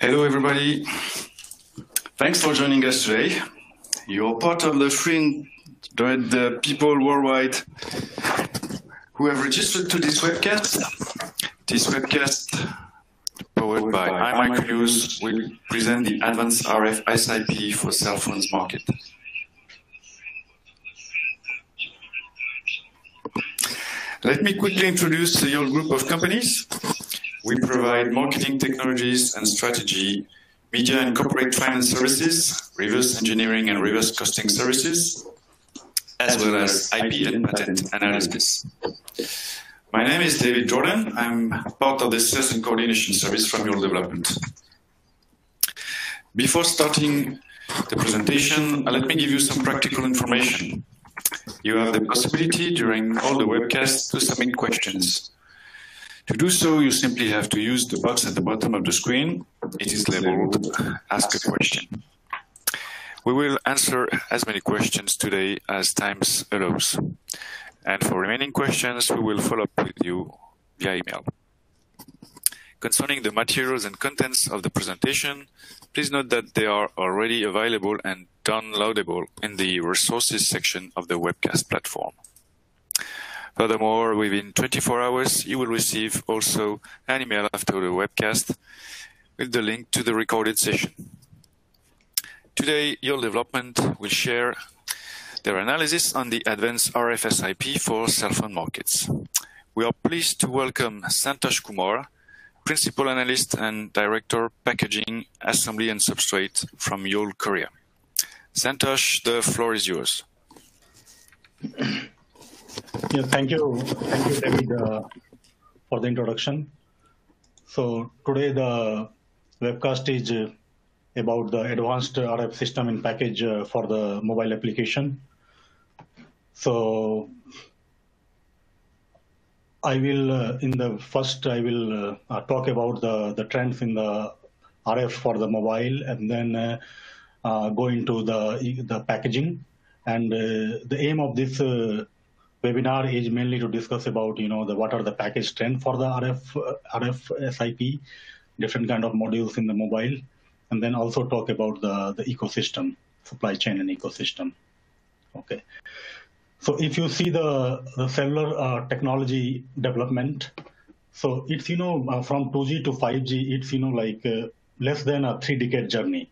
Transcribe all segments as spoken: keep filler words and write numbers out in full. Hello, everybody. Thanks for joining us today. You're part of the three hundred people worldwide who have registered to this webcast. This webcast, powered by iMicNews, will present the advanced R F S I P for cell phones market. Let me quickly introduce the Yole Group of companies. We provide marketing technologies and strategy, media and corporate finance services, reverse engineering and reverse costing services, as well as I P and patent analysis. My name is David Jordan. I'm part of the sales and coordination service from Yole Development. Before starting the presentation, let me give you some practical information. You have the possibility during all the webcasts to submit questions. To do so, you simply have to use the box at the bottom of the screen. It is labeled Ask a Question. We will answer as many questions today as time allows. And for remaining questions, we will follow up with you via email. Concerning the materials and contents of the presentation, please note that they are already available and downloadable in the resources section of the webcast platform. Furthermore, within twenty-four hours, you will receive also an email after the webcast with the link to the recorded session. Today, Yole Development will share their analysis on the advanced R F S I P for cell phone markets. We are pleased to welcome Santosh Kumar, Principal Analyst and Director, Packaging, Assembly and Substrate from Yole Korea. Santosh, the floor is yours. Yeah, thank you, thank you, David, uh, for the introduction. So today the webcast is uh, about the advanced R F system in package uh, for the mobile application. So I will, uh, in the first, I will uh, talk about the, the trends in the R F for the mobile, and then uh, uh, go into the, the packaging. And uh, the aim of this uh, webinar is mainly to discuss about, you know, the what are the package trend for the R F, R F S I P, different kind of modules in the mobile, and then also talk about the, the ecosystem, supply chain and ecosystem. Okay. So if you see the, the cellular uh, technology development, so it's, you know, uh, from two G to five G, it's, you know, like uh, less than a three decade journey.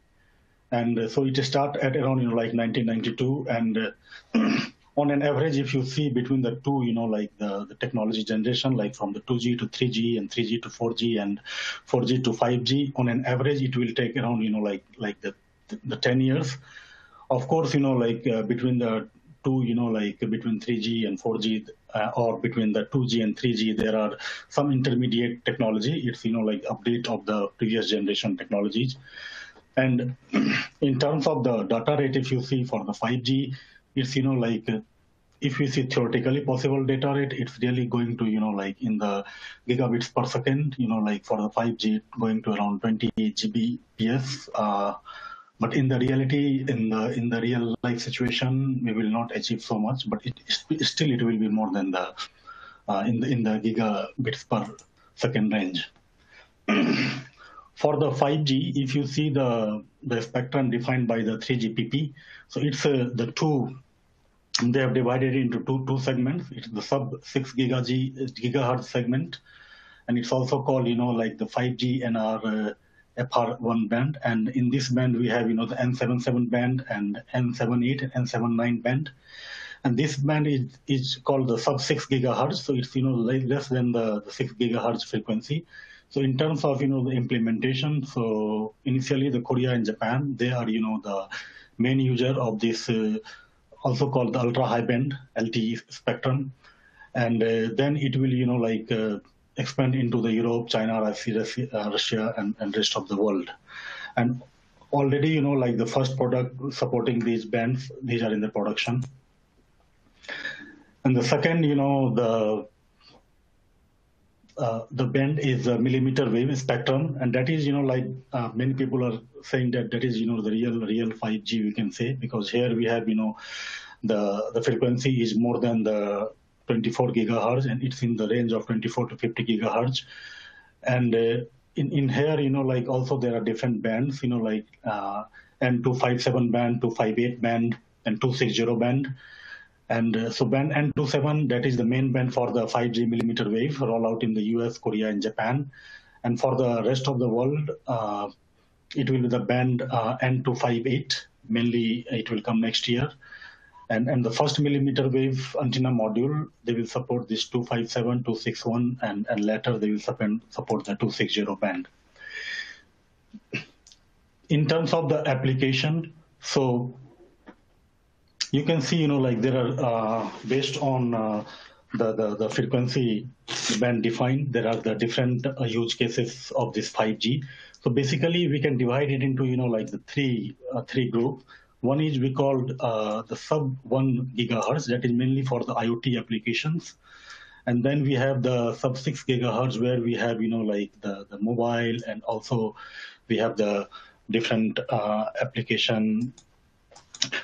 And uh, so it started at around, you know, like nineteen ninety-two, and uh, on an average, if you see between the two, you know, like the, the technology generation, like from the two G to three G and three G to four G and four G to five G, on an average, it will take around, you know, like like the, the ten years. Of course, you know, like uh, between the two, you know, like between three G and four G uh, or between the two G and three G, there are some intermediate technology. It's, you know, like update of the previous generation technologies. And in terms of the data rate, if you see for the five G, it's, you know, like if you see theoretically possible data rate, it's really going to, you know, like in the gigabits per second, you know, like for the five G going to around twenty-eight gigabits. Uh, but in the reality, in the in the real life situation, we will not achieve so much. But it, still, it will be more than the uh, in the in the gigabits per second range. For the five G, if you see the the spectrum defined by the three G P P, so it's uh, the two. They have divided into two two segments. It's the sub six gigahertz segment, and it's also called, you know, like the five G N R uh, F R one band. And in this band, we have, you know, the N seventy-seven band and N seventy-eight and N seventy-nine band. And this band is is called the sub six gigahertz. So it's, you know, less than the, the six gigahertz frequency. So in terms of, you know, the implementation, so initially the Korea and Japan, they are, you know, the main user of this, uh, also called the ultra high band L T E spectrum, and uh, then it will, you know, like uh, expand into the Europe, China, Russia, and, and rest of the world. And already, you know, like the first product supporting these bands, these are in the production. And the second, you know, the Uh, the band is a millimeter wave spectrum, and that is, you know, like uh, many people are saying that that is, you know, the real real five G, we can say, because here we have, you know, the the frequency is more than the twenty-four gigahertz, and it's in the range of twenty-four to fifty gigahertz. And uh, in, in here, you know, like also there are different bands, you know, like uh, N two fifty-seven band, two fifty-eight band, and two sixty band. And uh, so band N twenty-seven, that is the main band for the five G millimeter wave rollout in the U S, Korea, and Japan. And for the rest of the world, uh, it will be the band uh, N two fifty-eight. Mainly, it will come next year. And, and the first millimeter wave antenna module, they will support this two fifty-seven, two sixty-one, and, and later they will support the two sixty band. In terms of the application, so you can see, you know, like there are, uh, based on uh, the, the, the frequency band defined, there are the different uh, use cases of this five G. So basically, we can divide it into, you know, like the three, uh, three groups. One is we called uh, the sub one gigahertz, that is mainly for the IoT applications. And then we have the sub six gigahertz where we have, you know, like the, the mobile, and also we have the different uh, application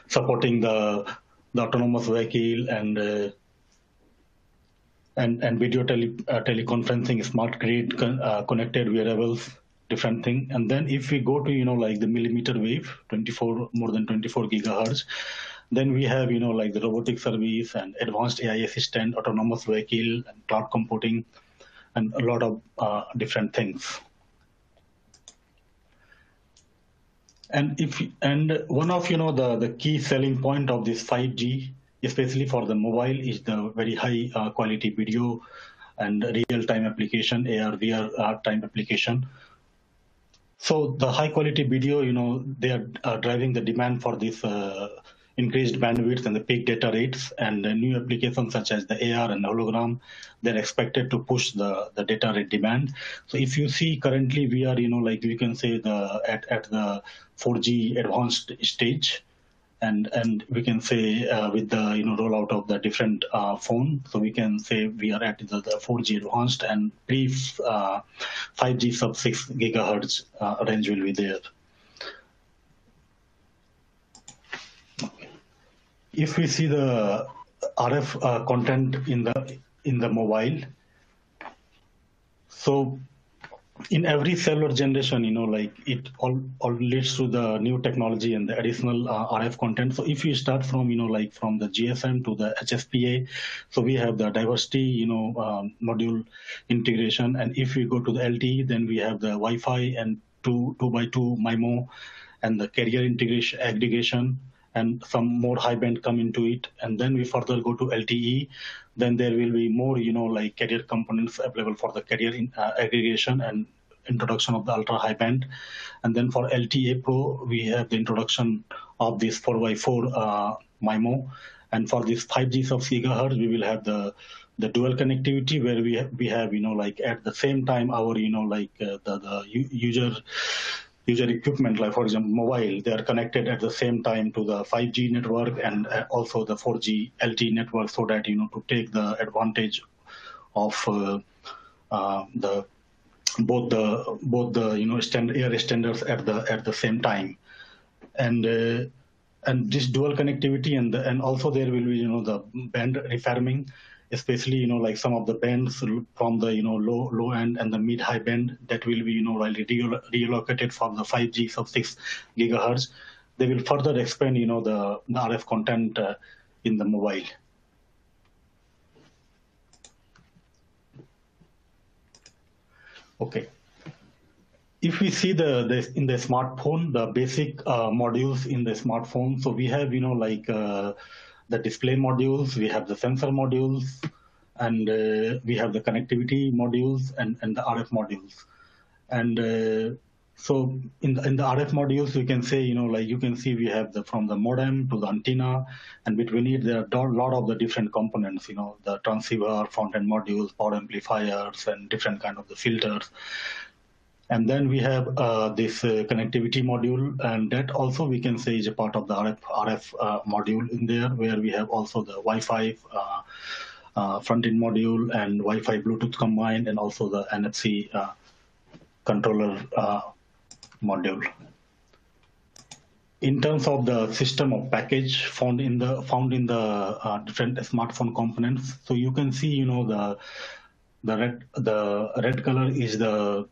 supporting the, the autonomous vehicle and uh, and, and video tele, uh, teleconferencing, smart grid, con uh, connected wearables, different thing. And then if we go to, you know, like the millimeter wave, twenty-four, more than twenty-four gigahertz, then we have, you know, like the robotic service and advanced A I assistant, autonomous vehicle, and cloud computing, and a lot of uh, different things. And if and one of, you know, the, the key selling point of this five G, especially for the mobile, is the very high uh, quality video and real-time application, A R V R time application. So the high quality video, you know, they are uh, driving the demand for this uh, increased bandwidth and the peak data rates, and the new applications such as the A R and hologram, they're expected to push the, the data rate demand. So if you see currently we are, you know, like we can say the at, at the four G advanced stage, and and we can say uh, with the, you know, rollout of the different uh, phone, so we can say we are at the, the four G advanced, and pre uh, five G sub six gigahertz uh, range will be there. If we see the R F uh, content in the in the mobile, so in every cellular generation, you know, like it all, all leads to the new technology and the additional uh, R F content. So if you start from, you know, like from the G S M to the H S P A, so we have the diversity, you know, um, module integration. And if we go to the L T E, then we have the Wi-Fi and two, two by two MIMO and the carrier integration aggregation, and some more high band come into it. And then we further go to L T E, then there will be more, you know, like carrier components available for the carrier in, uh, aggregation and introduction of the ultra high band. And then for L T E Pro, we have the introduction of this four by four uh, MIMO. And for this five G sub gigahertz, we will have the the dual connectivity where we, ha we have, you know, like at the same time our, you know, like uh, the, the user user equipment, like for example, mobile, they are connected at the same time to the five G network and also the four G L T E network, so that, you know, to take the advantage of uh, uh, the both the both the you know stand, air standards at the at the same time, and uh, and this dual connectivity, and the, and also there will be, you know, the band refarming, especially, you know, like some of the bands from the, you know, low low end and the mid high band that will be, you know, really reallocated from the five G sub six gigahertz. They will further expand, you know, the, the R F content uh, in the mobile. Okay. If we see the, the in the smartphone, the basic uh, modules in the smartphone, so we have, you know, like uh, the display modules, we have the sensor modules, and uh, we have the connectivity modules, and, and the R F modules. And uh, so in the, in the R F modules, you can say, you know, like you can see we have the from the modem to the antenna, and between it, there are a lot of the different components, you know, the transceiver, front-end modules, power amplifiers, and different kind of the filters. And then we have uh, this uh, connectivity module, and that also we can say is a part of the R F, R F uh, module in there, where we have also the Wi-Fi uh, uh, front-end module and Wi-Fi Bluetooth combined, and also the N F C uh, controller uh, module. In terms of the system of package found in the found in the uh, different smartphone components, so you can see, you know, the the red the red color is the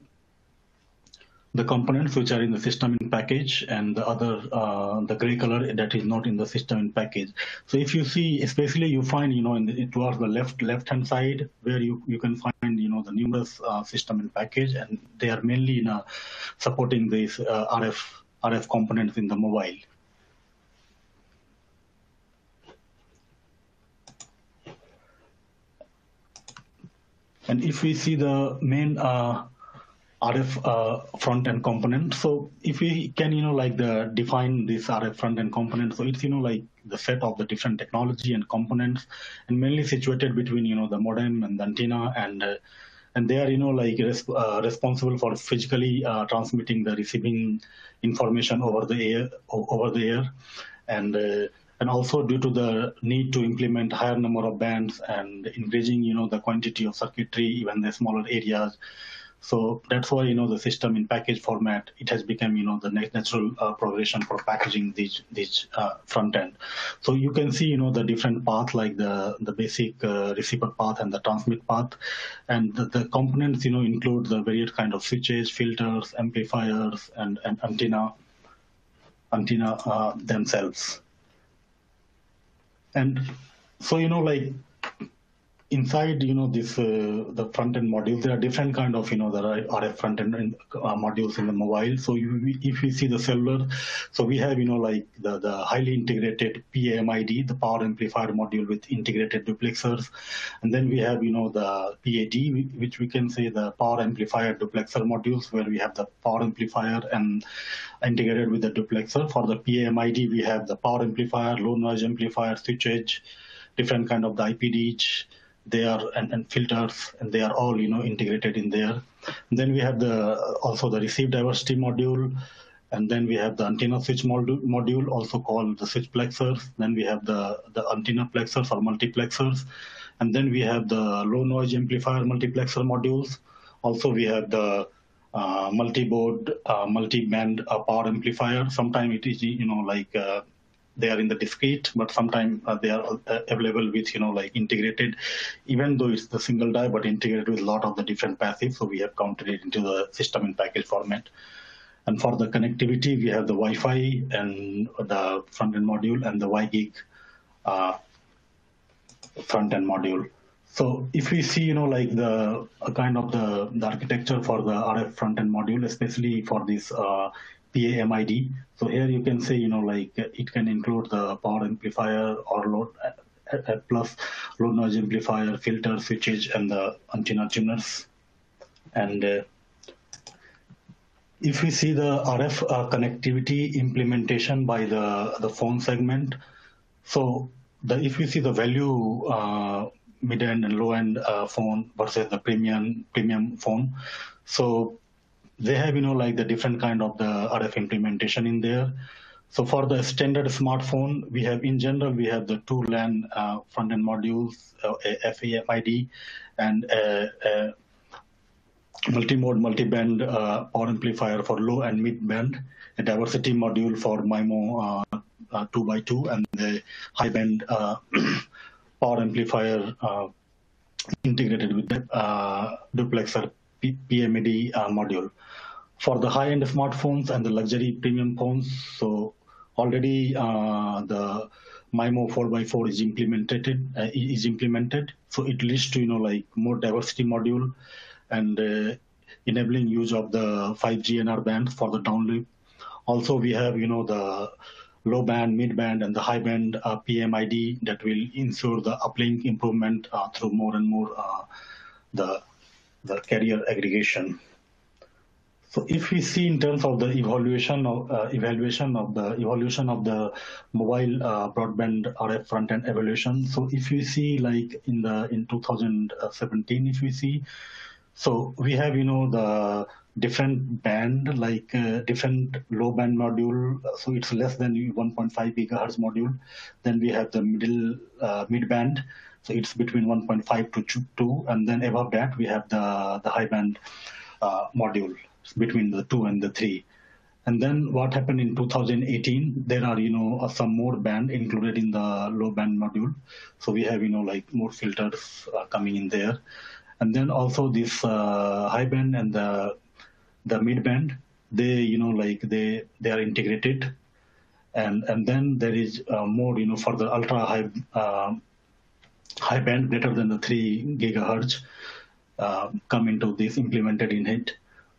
the components which are in the system in package, and the other, uh, the gray color that is not in the system in package. So if you see, especially you find, you know, in the, towards the left, left-hand side, where you, you can find, you know, the numerous uh, system in package, and they are mainly in uh, supporting these uh, R F, R F components in the mobile. And if we see the main uh, R F uh, front-end component, so if we can, you know, like the define this R F front-end component, so it's, you know, like the set of the different technology and components, and mainly situated between, you know, the modem and the antenna, and uh, and they are, you know, like res uh, responsible for physically uh, transmitting the receiving information over the air, over the air, and. Uh, And also due to the need to implement higher number of bands and increasing, you know, the quantity of circuitry, even the smaller areas. So that's why, you know, the system in package format, it has become, you know, the natural uh, progression for packaging these, these uh, front end. So you can see, you know, the different path, like the, the basic uh, receiver path and the transmit path. And the, the components, you know, include the various kind of switches, filters, amplifiers, and, and antenna, antenna uh, themselves. And so, you know, like inside, you know, this uh, the front end modules, there are different kind of, you know, the R F front end uh, modules in the mobile. So you, if you see the cellular, so we have, you know, like the, the highly integrated P A M I D, the power amplifier module with integrated duplexers. And then we have, you know, the P A D, which we can say the power amplifier duplexer modules, where we have the power amplifier and integrated with the duplexer. For the P A M I D, we have the power amplifier, low noise amplifier, switch edge, different kind of the I P D H. They are and, and filters, and they are all, you know, integrated in there. And then we have the also the receive diversity module, and then we have the antenna switch module, module also called the switch plexers. Then we have the the antenna plexers or multiplexers, and then we have the low noise amplifier multiplexer modules. Also we have the uh, multi-board, uh, multi-band uh, power amplifier. Sometimes it is, you know, like. Uh, They are in the discrete, but sometimes uh, they are uh, available with, you know, like integrated, even though it's the single die, but integrated with a lot of the different passives. So we have counted it into the system in package format. And for the connectivity, we have the Wi-Fi and the front-end module and the WiGig uh, front-end module. So if we see, you know, like the uh, kind of the, the architecture for the R F front-end module, especially for this uh, P A M I D. So here you can say, you know, like it can include the power amplifier or low, uh, plus low noise amplifier, filter, switches, and the antenna tuners. And uh, if we see the R F uh, connectivity implementation by the, the phone segment, so the, if we see the value uh, mid-end and low-end uh, phone versus the premium premium phone, so they have, you know, like the different kind of the R F implementation in there. So for the standard smartphone, we have in general, we have the two LAN uh, front-end modules, uh, F A M I D, and uh, uh, multi-mode, multi-band uh, power amplifier for low and mid-band, a diversity module for MIMO uh, uh, two by two, and the high-band uh, power amplifier uh, integrated with the uh, duplexer P M I D uh, module. For the high-end smartphones and the luxury premium phones, so already uh, the MIMO four by four is implemented. Uh, is implemented, so it leads to, you know, like more diversity module and uh, enabling use of the five G N R band for the downlink. Also, we have, you know, the low band, mid band, and the high band uh, P M I D that will ensure the uplink improvement uh, through more and more uh, the. the carrier aggregation. So if we see in terms of the evaluation of uh, evaluation of the evolution of the mobile uh, broadband R F front end evolution, so if you see like in the in two thousand seventeen, if we see, so we have, you know, the different band, like uh, different low band module, so it's less than one point five gigahertz module. Then we have the middle uh, mid band, so it's between one point five to two, and then above that we have the, the high band uh, module between the two and the three. And then what happened in two thousand eighteen, there are, you know, some more band included in the low band module. So we have, you know, like more filters uh, coming in there. And then also this uh, high band and the, the mid band, they, you know, like they they are integrated, and and then there is uh, more, you know, for the ultra high uh, high band greater than the three gigahertz uh, come into this implemented in it.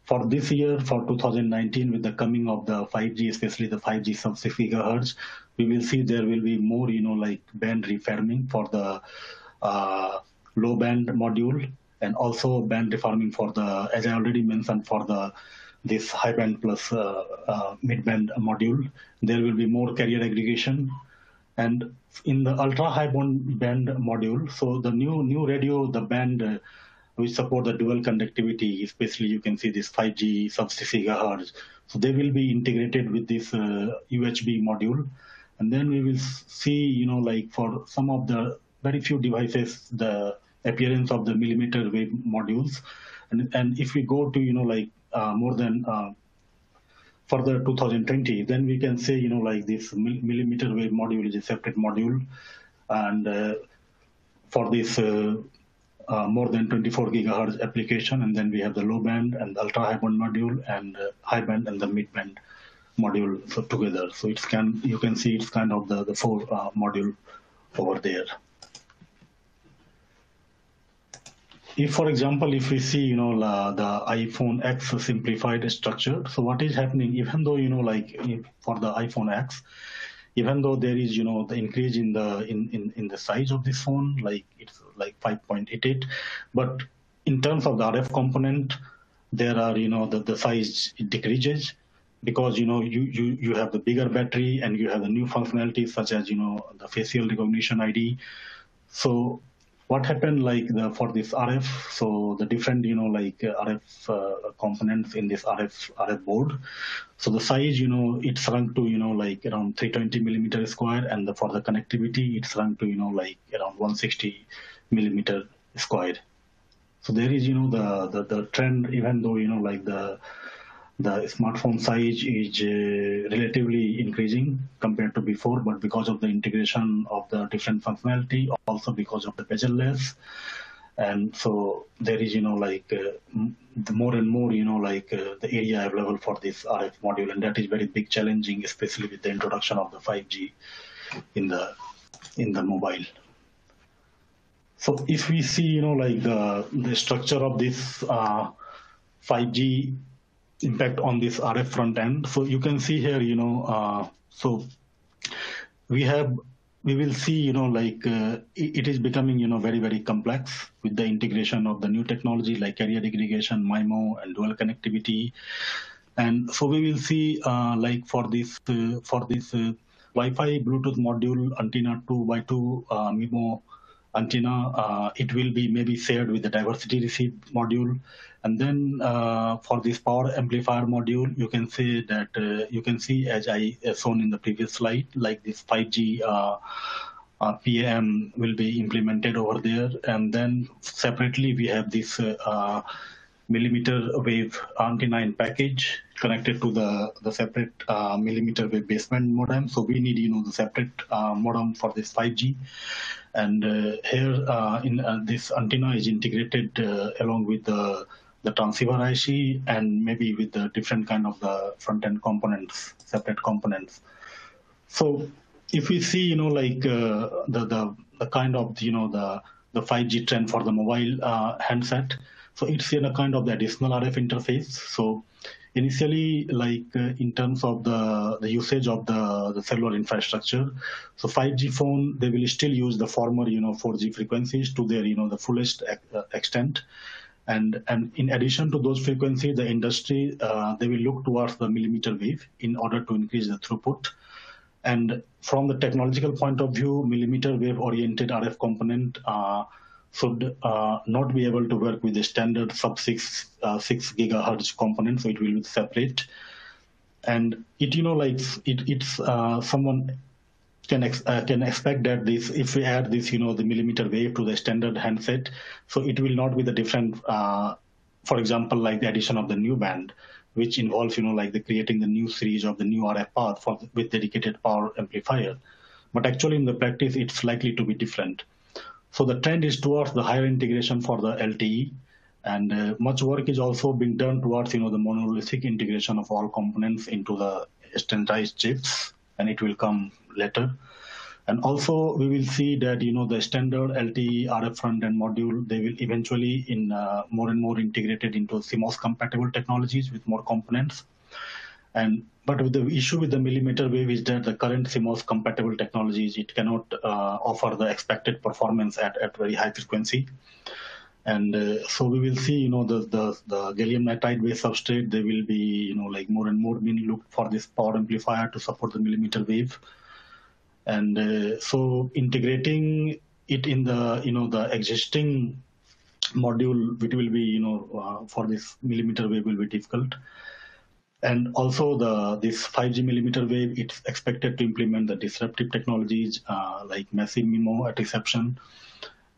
For this year, for two thousand nineteen, with the coming of the five G, especially the five G sub six gigahertz, we will see there will be more, you know, like band refarming for the uh, low band module, and also band refarming for the, as I already mentioned, for the this high band plus uh, uh, mid band module. There will be more carrier aggregation, and in the ultra high band module. So the new new radio, the band. Uh, We support the dual conductivity, especially you can see this five G sub six gigahertz. So they will be integrated with this uh, U H B module, and then we will see, you know, like for some of the very few devices, the appearance of the millimeter wave modules, and and if we go to, you know, like uh, more than uh, further two thousand twenty, then we can say, you know, like this millimeter wave module is a separate module, and uh, for this. Uh, Uh, more than twenty-four gigahertz application, and then we have the low band and ultra high band module, and uh, high band and the mid band module so together. So it's can you can see it's kind of the the four uh, module over there. If, for example, if we see, you know, la, the iPhone X simplified structure. So what is happening? Even though, you know, like if, for the iPhone X. Even though there is, you know, the increase in the in, in, in the size of this phone, like it's like five point eight eight, but in terms of the R F component, there are, you know, the, the size decreases because, you know, you, you, you have the bigger battery and you have the new functionalities such as, you know, the facial recognition I D. So what happened like the, for this R F, so the different, you know, like R F uh, components in this R F, R F board. So the size, you know, it shrunk to, you know, like around three hundred twenty millimeter square, and the, for the connectivity, it shrunk to, you know, like around one hundred sixty millimeter square. So there is, you know, the, the, the trend, even though, you know, like the, the smartphone size is uh, relatively increasing compared to before, but because of the integration of the different functionality, also because of the bezel-less. And so there is, you know, like uh, the more and more, you know, like uh, the area available for this R F module, and that is very big challenging, especially with the introduction of the five G in the in the mobile. So if we see, you know, like the the structure of this uh, five G impact on this R F front end, so you can see here, you know, uh, so we have. We will see, you know, like uh, it is becoming, you know, very, very complex with the integration of the new technology like carrier aggregation, MIMO, and dual connectivity. And so we will see, uh, like for this, uh, for this uh, Wi-Fi Bluetooth module antenna two by two uh, MIMO antenna, uh, it will be maybe shared with the diversity receive module. And then uh, for this power amplifier module, you can say that uh, you can see, as I as shown in the previous slide, like this five G uh, uh, P A M will be implemented over there. And then separately, we have this uh, uh, millimeter wave antenna in package connected to the, the separate uh, millimeter wave baseband modem. So we need, you know, the separate uh, modem for this five G. And uh, here uh, in uh, this antenna is integrated uh, along with the the transceiver I C, and maybe with the different kind of the front-end components, separate components. So if we see, you know, like uh, the, the the kind of, you know, the, the five G trend for the mobile uh, handset, so it's in a kind of the additional R F interface. So initially, like uh, in terms of the, the usage of the, the cellular infrastructure, so five G phone, they will still use the former, you know, four G frequencies to their, you know, the fullest extent. And, and in addition to those frequencies, the industry, uh, they will look towards the millimeter wave in order to increase the throughput. And from the technological point of view, millimeter wave-oriented R F component uh, should uh, not be able to work with the standard sub-six uh, six gigahertz component, so it will be separate. And it, you know, like it, it's uh, someone can ex uh, can expect that this, if we add this, you know, the millimeter wave to the standard handset, so it will not be the different, uh, for example, like the addition of the new band, which involves, you know, like the creating the new series of the new R F path for, with dedicated power amplifier. But actually in the practice, it's likely to be different. So the trend is towards the higher integration for the L T E, And uh, much work is also being done towards, you know, the monolithic integration of all components into the standardized chips, and it will come later. And also we will see that, you know, the standard L T E, R F front-end module, they will eventually in uh, more and more integrated into C MOS compatible technologies with more components. And but with the issue with the millimeter wave is that the current C MOS compatible technologies, it cannot uh, offer the expected performance at, at very high frequency. And uh, so we will see, you know, the, the, the gallium nitride-based substrate, they will be, you know, like more and more being looked for this power amplifier to support the millimeter wave. And uh, so integrating it in the, you know, the existing module, it will be, you know, uh, for this millimeter wave will be difficult. And also the this five G millimeter wave, it's expected to implement the disruptive technologies uh, like massive MIMO at reception.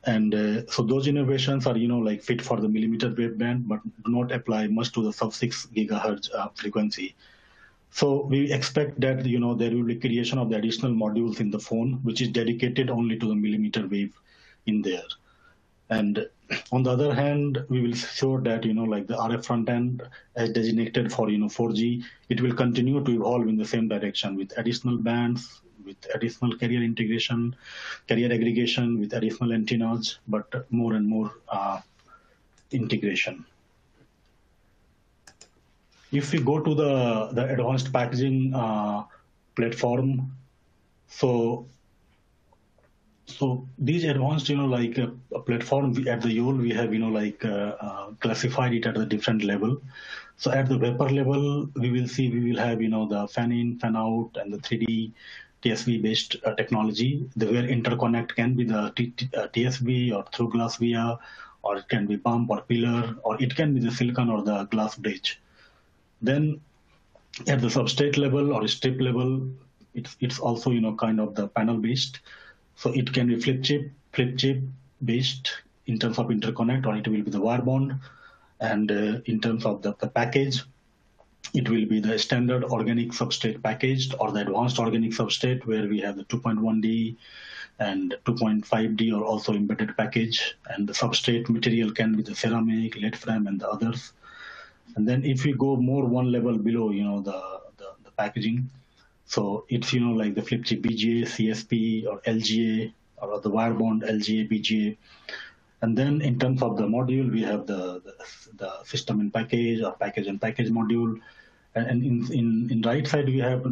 And uh, so those innovations are, you know, like fit for the millimeter wave band, but do not apply much to the sub six gigahertz uh, frequency. So we expect that, you know, there will be creation of the additional modules in the phone, which is dedicated only to the millimeter wave in there. And on the other hand, we will show that, you know, like the R F front end as designated for, you know, four G, it will continue to evolve in the same direction with additional bands, with additional carrier integration, carrier aggregation, with additional antennas, but more and more uh, integration. If we go to the, the advanced packaging uh, platform, so so these advanced, you know, like a, a platform we, at the Yole, we have, you know, like uh, uh, classified it at the different level. So at the vapor level, we will see, we will have, you know, the fan-in, fan-out, and the three D T S V-based uh, technology, the where interconnect can be the T T uh, T S V or through glass via, or it can be pump or pillar, or it can be the silicon or the glass bridge. Then at the substrate level or strip level, it's, it's also, you know, kind of the panel based. So it can be flip chip, flip chip based in terms of interconnect, or it will be the wire bond. And uh, in terms of the, the package, it will be the standard organic substrate packaged or the advanced organic substrate where we have the two point one D and two point five D or also embedded package. And the substrate material can be the ceramic, lead frame, and the others. And then if we go more one level below, you know, the, the, the packaging, so it's, you know, like the flip chip B G A, C S P, or L G A, or the wire bond L G A, B G A. And then in terms of the module, we have the, the, the system in package or package and package module. And in, in, in right side, we have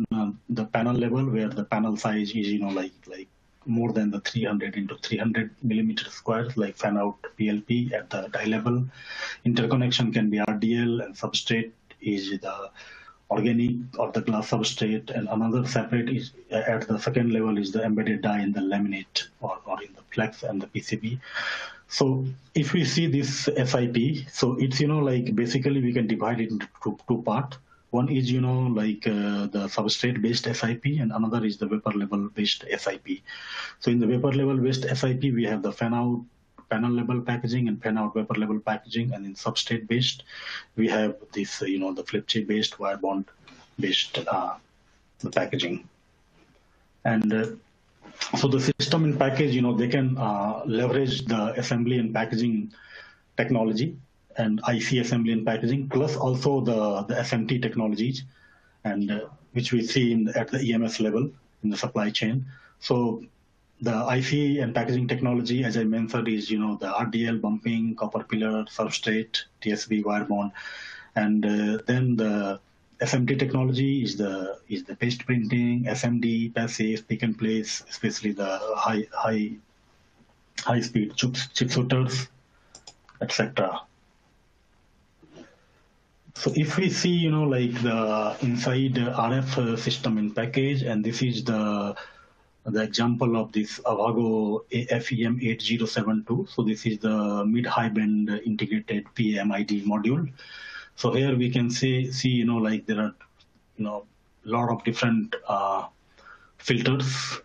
the panel level where the panel size is, you know, like, like more than the three hundred into three hundred millimeter squares, like fan out P L P at the die level. Interconnection can be R D L, and substrate is the organic or the glass substrate, and another separate is at the second level is the embedded die in the laminate or, or in the flex and the P C B. So if we see this S I P, so it's, you know, like basically we can divide it into two, two parts. One is, you know, like uh, the substrate-based S I P, and another is the vapor level-based S I P. So in the vapor level-based S I P, we have the fan-out panel level packaging and fan-out vapor level packaging, and in substrate-based, we have this, you know, the flip chip-based, wire bond-based uh, packaging. And uh, so the system in package, you know, they can uh, leverage the assembly and packaging technology, and I C assembly and packaging, plus also the, the S M T technologies, and uh, which we see in, at the E M S level in the supply chain. So the I C and packaging technology, as I mentioned, is, you know, the R D L, bumping, copper pillar, substrate, T S V, wire bond, and uh, then the S M T technology is the is the paste printing, S M D, passive, pick and place, especially the high high high speed chips, chip shooters, et cetera. So if we see, you know, like the inside R F system in package, and this is the the example of this Avago F E M eight zero seven two. So this is the mid-high band integrated P M I D module. So here we can see, see, you know, like there are, you know, a lot of different uh, filters.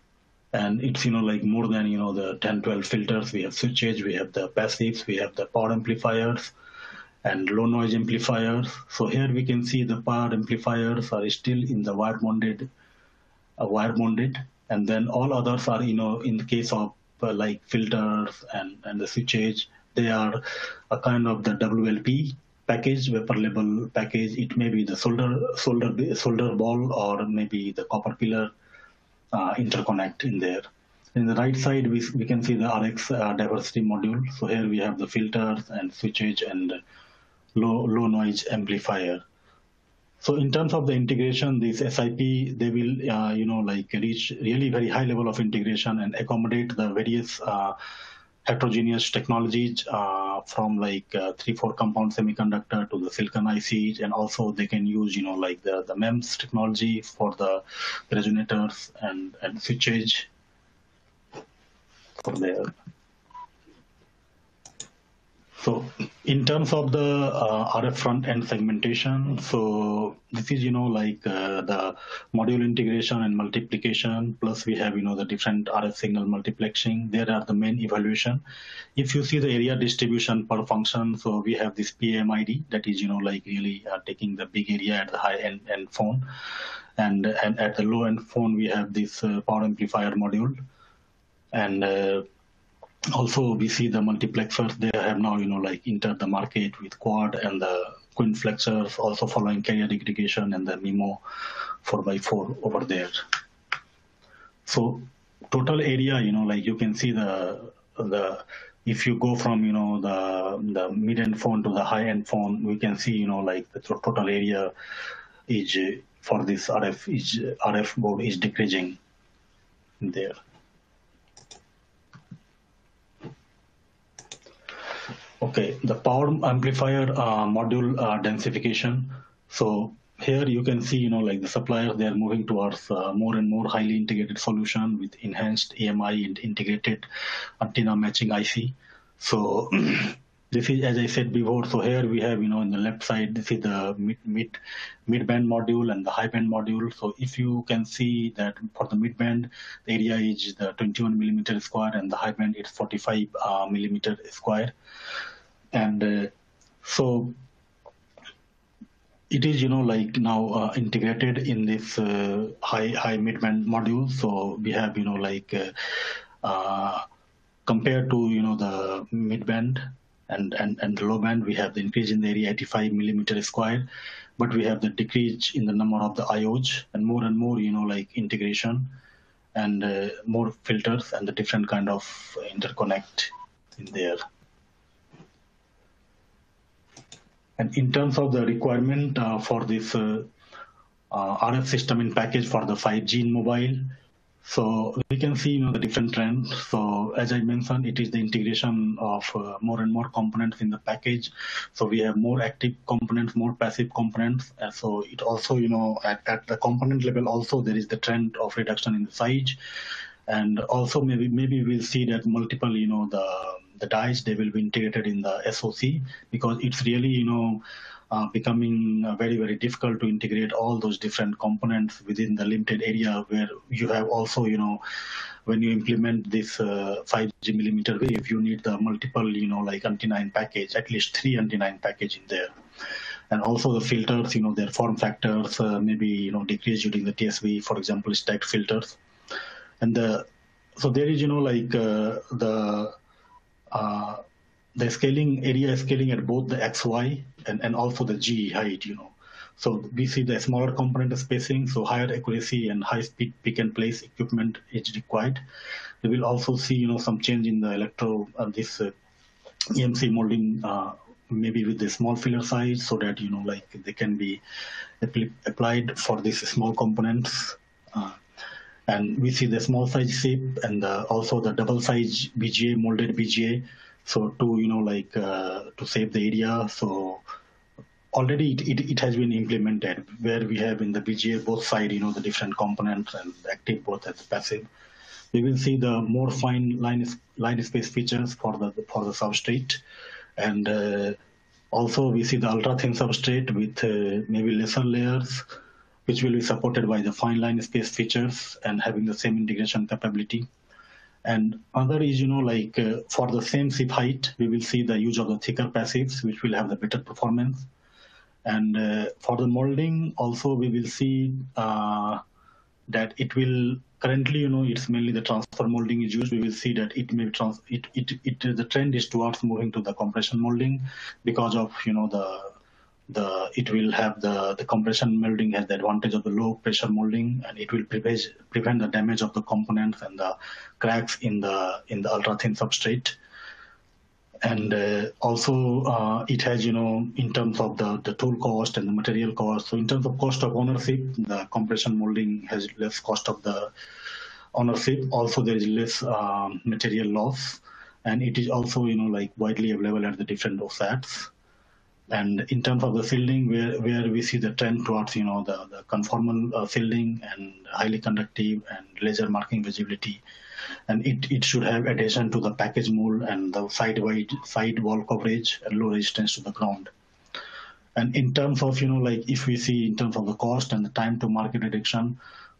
And it's, you know, like more than, you know, the ten, twelve filters. We have switches, we have the passives, we have the power amplifiers, and low noise amplifiers. So here we can see the power amplifiers are still in the wire bonded, uh, wire bonded, and then all others are, you know, in the case of uh, like filters and, and the switches, They are a kind of the W L P package, vapor label package. It may be the solder solder solder ball, or maybe the copper pillar uh, interconnect in there. In the right side, we, we can see the R X uh, diversity module. So here we have the filters and switches and low low noise amplifier. So in terms of the integration, these S I P, they will uh, you know like reach really very high level of integration and accommodate the various uh, heterogeneous technologies uh, from like uh, three four compound semiconductor to the silicon I Cs, and also they can use you know like the the MEMS technology for the resonators and and switches for there. So in terms of the uh, R F front end segmentation, so this is, you know, like uh, the module integration and multiplication, plus we have, you know, the different R F signal multiplexing. There are the main evaluation. If you see the area distribution per function, so we have this P M I D that is, you know, like really uh, taking the big area at the high end, end phone. And, and at the low end phone, we have this uh, power amplifier module. And uh, also, we see the multiplexers. They have now, you know, like entered the market with quad and the quinflexors, also following carrier aggregation and the MIMO four by four over there. So total area, you know, like you can see the the if you go from, you know, the the mid end phone to the high end phone, we can see, you know, like the total area is for this R F is R F board is decreasing there. Okay, the power amplifier uh, module uh, densification. So here you can see, you know, like the suppliers, they are moving towards uh, more and more highly integrated solution with enhanced E M I and integrated antenna matching I C. So this is, as I said before, so here we have, you know, on the left side, this is the mid, mid, mid-band module and the high-band module. So if you can see that for the mid-band, the area is the twenty-one millimeter square and the high-band is forty-five uh, millimeter square. And uh, so it is, you know, like now uh, integrated in this uh, high, high mid-band module. So we have, you know, like uh, uh, compared to, you know, the mid-band, And, and, and the low band, we have the increase in the area eighty-five millimeter square, but we have the decrease in the number of the I Os and more and more, you know, like integration and uh, more filters and the different kind of interconnect in there. And in terms of the requirement uh, for this uh, uh, R F system in package for the five G in mobile, so we can see, you know, the different trends. So as I mentioned, it is the integration of uh, more and more components in the package. So we have more active components, more passive components. And so it also, you know, at, at the component level also, there is the trend of reduction in the size. And also maybe maybe we'll see that multiple, you know, the, the dies, they will be integrated in the S O C, because it's really, you know, Uh, becoming uh, very, very difficult to integrate all those different components within the limited area, where you have also, you know, when you implement this uh, five G millimeter wave, you need the multiple, you know, like antenna in package, at least three antenna in package in there. And also the filters, you know, their form factors, uh, maybe, you know, decrease during the T S V, for example, stacked filters. And the, so there is, you know, like uh, the, uh, the scaling area is scaling at both the X Y and, and also the G height, you know. So we see the smaller component spacing, so higher accuracy and high speed pick and place equipment is required. We will also see, you know, some change in the electro, uh, this uh, E M C molding, uh, maybe with the small filler size, so that, you know, like they can be applied for these small components. Uh, and we see the small size S I P and the, also the double size B G A, molded B G A. So to, you know, like uh, to save the area. So already it, it, it has been implemented, where we have in the B G A both side, you know, the different components and active both as passive. We will see the more fine line line space features for the for the substrate, and uh, also we see the ultra thin substrate with uh, maybe lesser layers, which will be supported by the fine line space features and having the same integration capability. And other is, you know, like uh, for the same S I P height, we will see the use of the thicker passives, which will have the better performance. And uh, for the molding, also we will see uh, that it will currently, you know, it's mainly the transfer molding is used. We will see that it may trans it, it it the trend is towards moving to the compression molding because of, you know, the the it will have the the compression molding has the advantage of the low pressure molding, and it will prevent prevent the damage of the components and the cracks in the in the ultra thin substrate. And uh, also uh, it has, you know, in terms of the, the tool cost and the material cost, so in terms of cost of ownership, the compression molding has less cost of the ownership. Also there is less um, material loss, and it is also, you know, like widely available at the different OSATs. And in terms of the shielding, where, where we see the trend towards, you know, the, the conformal uh, shielding and highly conductive and laser marking visibility. And it, it should have adhesion to the package mold and the side wide side wall coverage and low resistance to the ground. And in terms of, you know, like if we see in terms of the cost and the time to market reduction,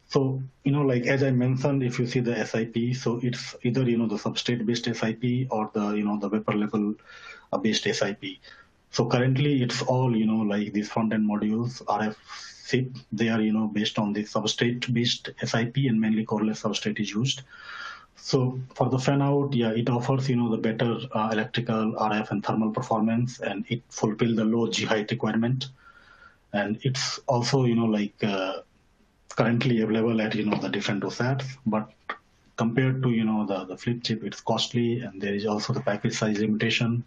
so, you know, like as I mentioned, if you see the S I P, so it's either, you know, the substrate based S I P or the, you know, the vapor level based S I P. So currently it's all, you know, like these front end modules, R F, S I P, they are, you know, based on the substrate based S I P, and mainly coreless substrate is used. So for the fan out, yeah, it offers, you know, the better uh, electrical, R F and thermal performance, and it fulfills the low G height requirement. And it's also, you know, like uh, currently available at, you know, the different OSATs, but compared to, you know, the, the flip chip, it's costly, and there is also the package size limitation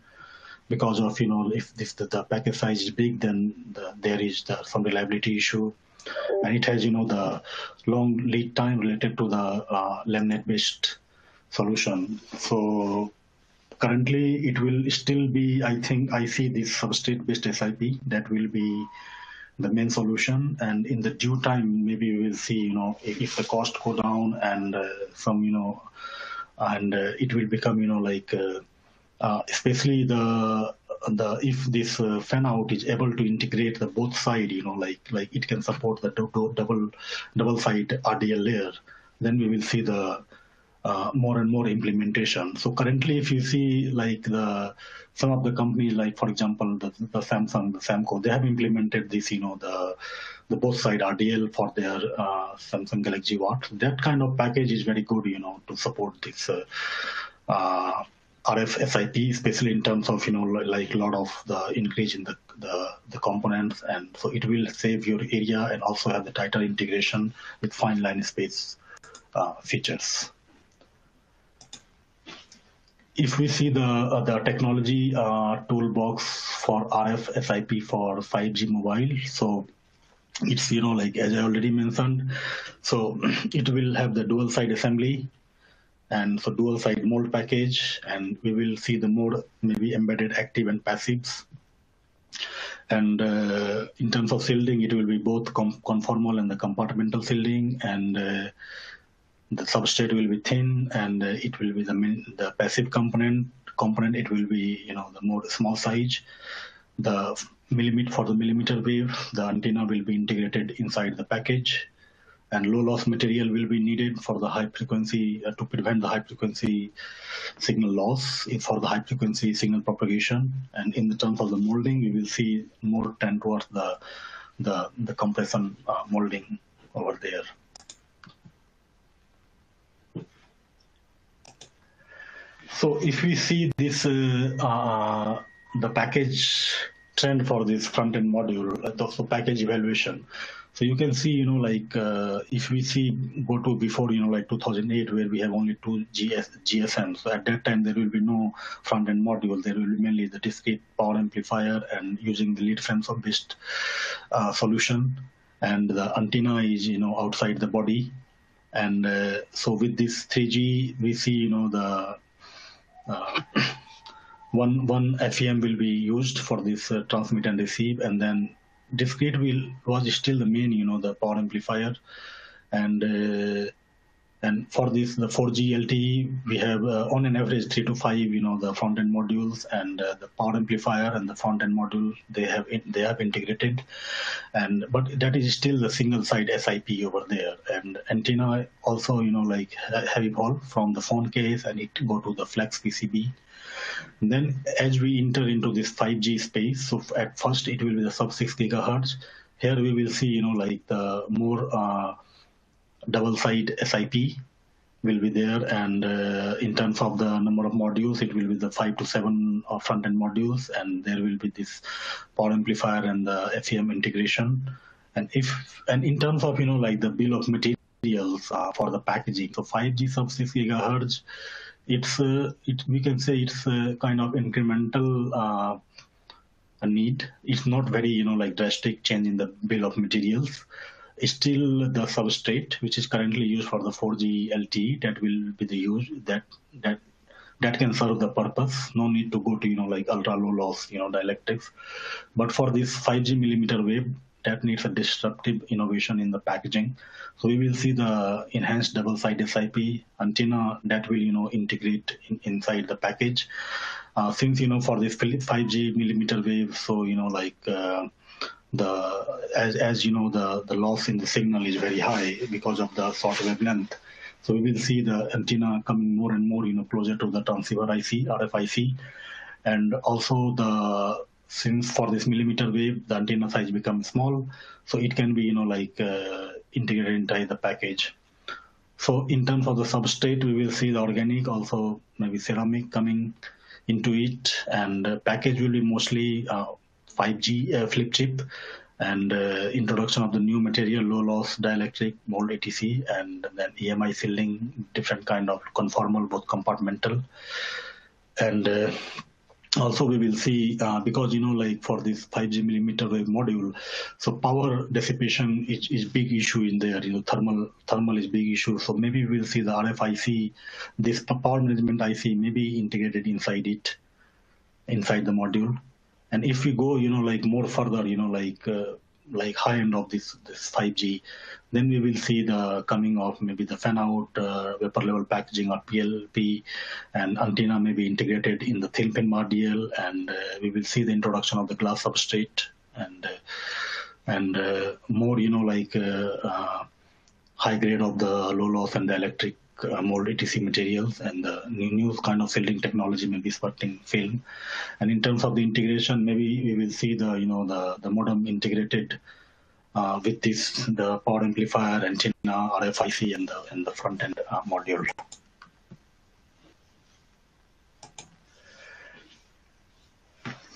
because of, you know, if this, the, the package size is big, then the, there is the, some reliability issue. And it has, you know, the long lead time related to the uh, laminate-based solution. So currently, it will still be, I think, I see this substrate-based S I P that will be the main solution. And in the due time, maybe we will see, you know, if, if the cost go down and uh, some, you know, and uh, it will become, you know, like uh, uh, especially the. The, if this uh, fan-out is able to integrate the both side, you know, like like it can support the do do double double side R D L layer, then we will see the uh, more and more implementation. So currently, if you see like the some of the companies, like for example the, the Samsung, the SEMCO, they have implemented this, you know, the the both side R D L for their uh, Samsung Galaxy Watch. That kind of package is very good, you know, to support this. Uh, uh, R F S I P, especially in terms of, you know, like a lot of the increase in the, the the components, and so it will save your area and also have the tighter integration with fine line space uh, features. If we see the uh, the technology uh, toolbox for R F S I P for five G mobile, so it's, you know, like as I already mentioned, so it will have the dual side assembly. And for dual side mold package, and we will see the more maybe embedded active and passives. And uh, in terms of shielding, it will be both conformal and the compartmental shielding, and uh, the substrate will be thin, and uh, it will be the the passive component component. It will be, you know, the more small size. The millimeter for the millimeter wave, the antenna will be integrated inside the package. And low loss material will be needed for the high frequency uh, to prevent the high frequency signal loss for the high frequency signal propagation. And in the terms of the molding, we will see more tend towards the the, the compression uh, molding over there. So if we see this uh, uh, the package trend for this front end module, uh, the package evaluation. So you can see, you know, like uh, if we see go to before, you know, like two thousand eight, where we have only two G S M. So at that time, there will be no front-end module. There will be mainly the discrete power amplifier and using the lead frames of based uh, solution. And the antenna is, you know, outside the body. And uh, so with this three G, we see, you know, the uh, one, one F E M will be used for this uh, transmit and receive, and then discrete will was still the main, you know, the power amplifier. And uh, and for this the four G L T E, we have uh, on an average three to five, you know, the front end modules, and uh, the power amplifier and the front end module they have in, they have integrated. And but that is still the single side S I P over there. And antenna also, you know, like have evolved from the phone case, and it go to the flex P C B. Then as we enter into this five G space, so at first it will be the sub six gigahertz. Here we will see, you know, like the more uh, double-side S I P will be there, and uh, in terms of the number of modules, it will be the five to seven uh, front-end modules, and there will be this power amplifier and the F E M integration. And if and in terms of you know like the bill of materials uh, for the packaging, so five G sub six gigahertz, it's uh, it we can say it's a kind of incremental uh, need. It's not very you know like drastic change in the bill of materials. Still the substrate which is currently used for the four G L T E, that will be the use that that that can serve the purpose. No need to go to you know like ultra low loss you know dielectrics. But for this five G millimeter wave, that needs a disruptive innovation in the packaging. So we will see the enhanced double side S I P antenna that will you know integrate in, inside the package. Uh, since you know for this five G millimeter wave, so you know like uh, the as as you know the the loss in the signal is very high because of the short wavelength, so we will see the antenna coming more and more you know closer to the transceiver I C, R F I C, and also the since for this millimeter wave the antenna size becomes small, so it can be you know like uh, integrated into the package. So in terms of the substrate, we will see the organic, also maybe ceramic coming into it, and uh, package will be mostly uh, five G uh, flip chip, and uh, introduction of the new material, low loss dielectric, mold, et cetera, and then E M I shielding, different kind of conformal, both compartmental. And uh, also we will see, uh, because you know like for this five G millimeter wave module, so power dissipation is, is big issue in there, you know, thermal thermal is big issue. So maybe we will see the R F I C, this power management I C may be integrated inside it, inside the module. And if we go, you know, like more further, you know, like uh, like high end of this this five G, then we will see the coming of maybe the fan out uh, vapor level packaging or P L P, and antenna may be integrated in the thin film R D L, and uh, we will see the introduction of the glass substrate, and uh, and uh, more, you know, like uh, uh, high grade of the low loss and the dielectric Uh, mold, et cetera materials, and the new, new kind of shielding technology may be spotting film. And in terms of the integration, maybe we will see the you know the the modem integrated uh, with this the power amplifier, antenna, R F I C, and the and the front end uh, module.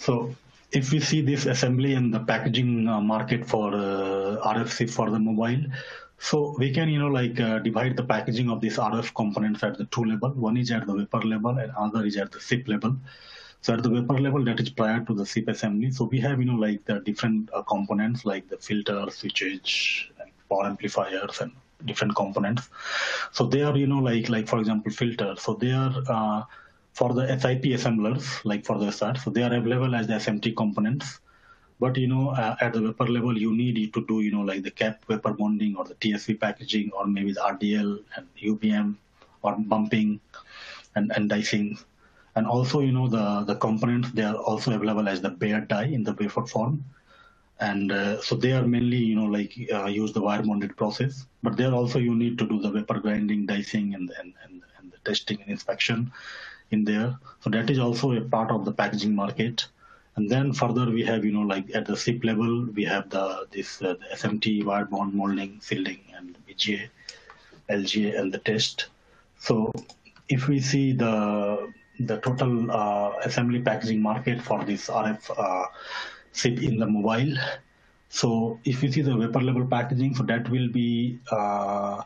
So if we see this assembly and the packaging uh, market for uh, R F C for the mobile. So we can, you know, like uh, divide the packaging of these R F components at the two level. One is at the vapor level and other is at the S I P level. So at the vapor level, that is prior to the S I P assembly. So we have, you know, like the different uh, components like the filter, switches, and power amplifiers, and different components. So they are, you know, like, like for example, filters. So they are uh, for the S I P assemblers, like for the S R. So they are available as the S M T components. But, you know, uh, at the vapor level, you need to do, you know, like the cap vapor bonding or the T S V packaging, or maybe the R D L and U B M or bumping and, and dicing. And also, you know, the, the components, they are also available as the bare die in the wafer form. And uh, so they are mainly, you know, like uh, use the wire bonded process. But there also you need to do the vapor grinding, dicing, and, and, and, and the testing and inspection in there. So that is also a part of the packaging market. And then further we have, you know, like at the S I P level, we have the this uh, the S M T, wire bond molding, shielding, and B G A, L G A, and the test. So if we see the the total uh, assembly packaging market for this R F uh, S I P in the mobile, so if we see the vapor level packaging, so that will be uh,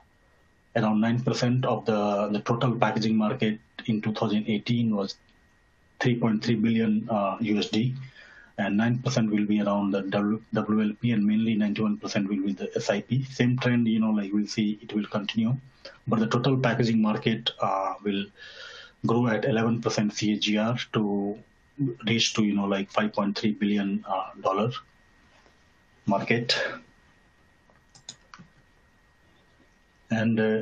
around nine percent of the, the total packaging market in two thousand eighteen was three point three billion uh, U S D, and nine percent will be around the W L P, and mainly ninety-one percent will be the S I P. Same trend, you know, like we'll see it will continue, but the total packaging market uh, will grow at eleven percent C A G R to reach to, you know, like five point three billion uh, dollar market. And uh,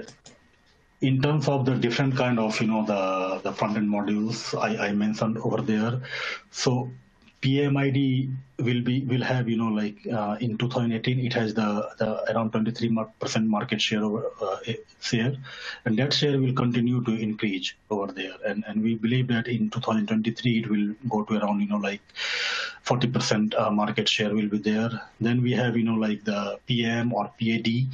in terms of the different kind of, you know, the, the front-end modules I, I mentioned over there. So P M I D will be will have, you know, like uh, in two thousand eighteen, it has the, the around twenty-three percent market share, over, uh, share, and that share will continue to increase over there. And and we believe that in two thousand twenty-three, it will go to around, you know, like forty percent uh, market share will be there. Then we have, you know, like the P M or P A D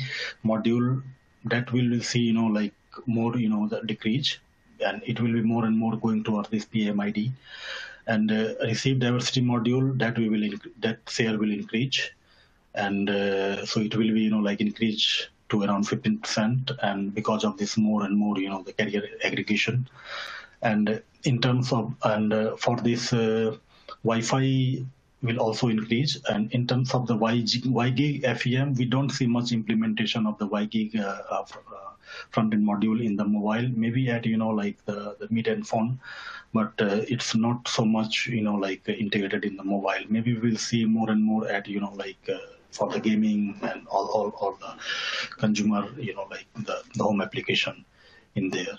module, that we will see, you know, like more, you know, the decrease, and it will be more and more going towards this P M I D. And uh, receive diversity module, that we will that share will increase, and uh, so it will be, you know, like increase to around fifteen percent, and because of this more and more, you know, the carrier aggregation. And in terms of, and uh, for this uh, Wi-Fi will also increase. And in terms of the Y G, Y G F E M, we don't see much implementation of the Y G uh, uh, front-end module in the mobile, maybe at, you know, like the, the mid-end phone, but uh, it's not so much, you know, like integrated in the mobile. Maybe we'll see more and more at, you know, like uh, for the gaming and all, all, all the consumer, you know, like the, the home application in there.